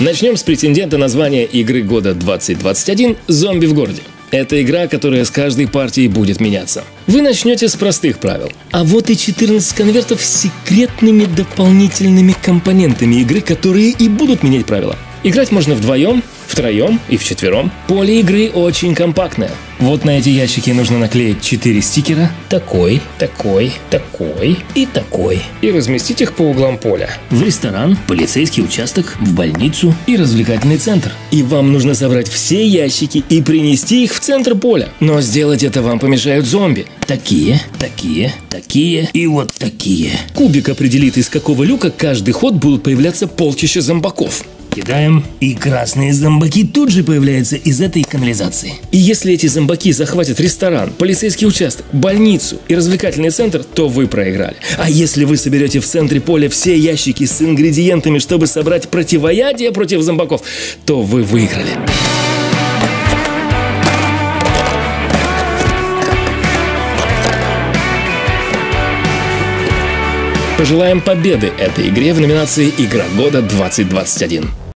Начнем с претендента на звание игры года 2021 «Зомби в городе». Это игра, которая с каждой партией будет меняться. Вы начнете с простых правил. А вот и 14 конвертов с секретными дополнительными компонентами игры, которые и будут менять правила. Играть можно вдвоем, втроем и вчетвером. Поле игры очень компактное. Вот на эти ящики нужно наклеить 4 стикера. Такой, такой, такой и такой. И разместить их по углам поля. В ресторан, полицейский участок, в больницу и развлекательный центр. И вам нужно собрать все ящики и принести их в центр поля. Но сделать это вам помешают зомби. Такие, такие, такие и вот такие. Кубик определит, из какого люка каждый ход будут появляться полчища зомбаков. Кидаем, и красные зомбаки тут же появляются из этой канализации. И если эти зомбаки захватят ресторан, полицейский участок, больницу и развлекательный центр, то вы проиграли. А если вы соберете в центре поля все ящики с ингредиентами, чтобы собрать противоядие против зомбаков, то вы выиграли. Пожелаем победы этой игре в номинации «Игра года 2021».